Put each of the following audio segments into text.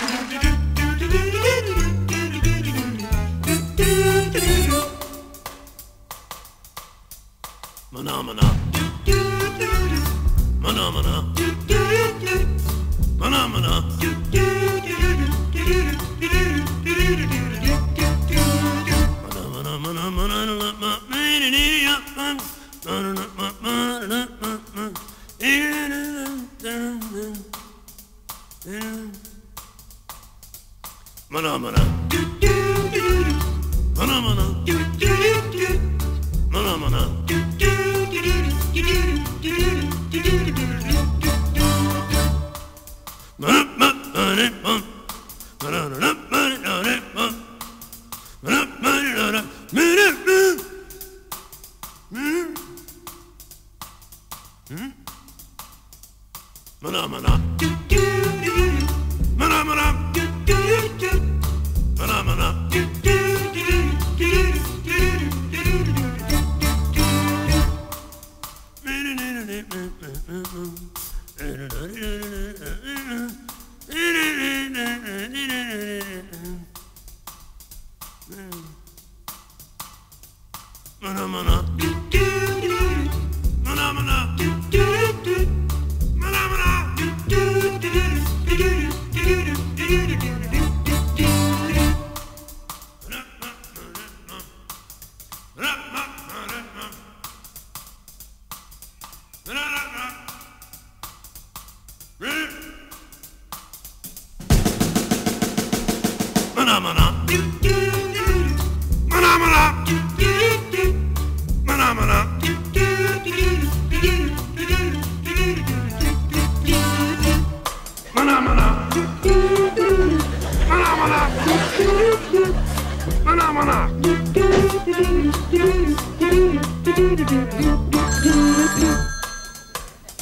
Mahna Mahna, Mahna Mahna, Mahna Mahna, Mahna Mahna. Mahna Mahna, Mahna Mahna, Mahna Mahna, Mahna Mahna, Mahna Mahna. Mahna Mahna, Mahna Mahna, Mahna Mahna, Mahna Mahna, Mahna Mahna.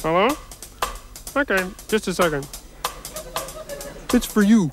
Hello? Okay, just a second. It's for you.